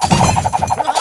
Huh.